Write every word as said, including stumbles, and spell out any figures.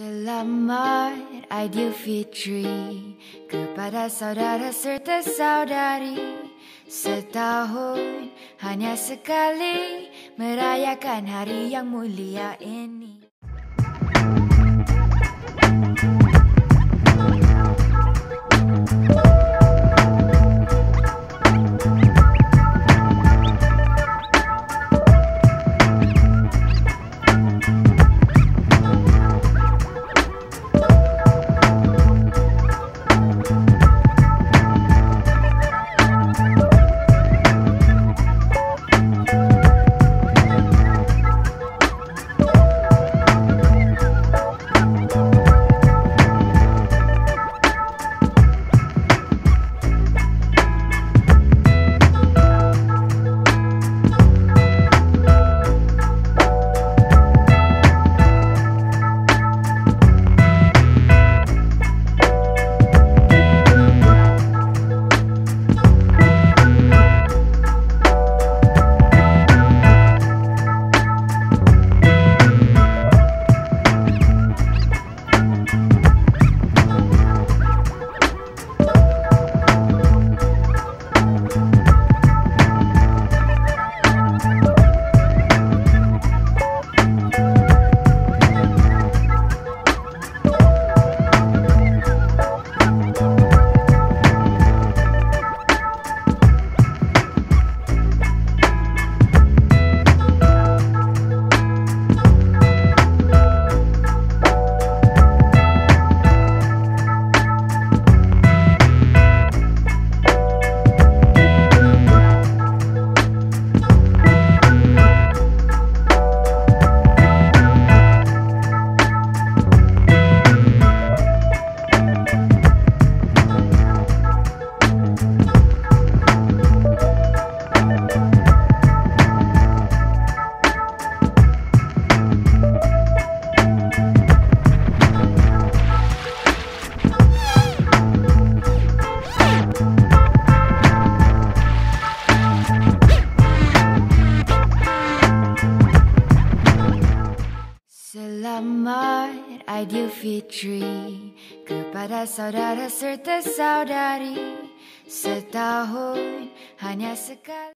Selamat Idul Fitri kepada saudara serta saudari. Setahun hanya sekali merayakan hari yang mulia ini. Selamat Idul Fitri kepada saudara serta saudari. Setahun hanya sekali.